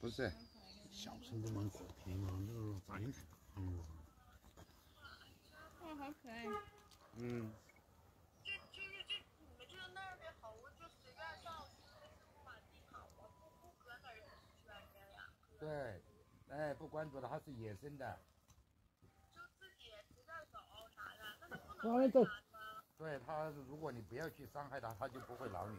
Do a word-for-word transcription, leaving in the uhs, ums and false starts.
不是，小时候蛮好听嘛，那个时候咱也看过。哇，好可爱。嗯。就就是就你们就那儿的猴就随便到处满地跑啊，不不搁哪儿圈着呀。对，哎，不关注它是野生的。就自己随便走啥的，那它不能干啥呢？对它，如果你不要去伤害它，它就不会挠你。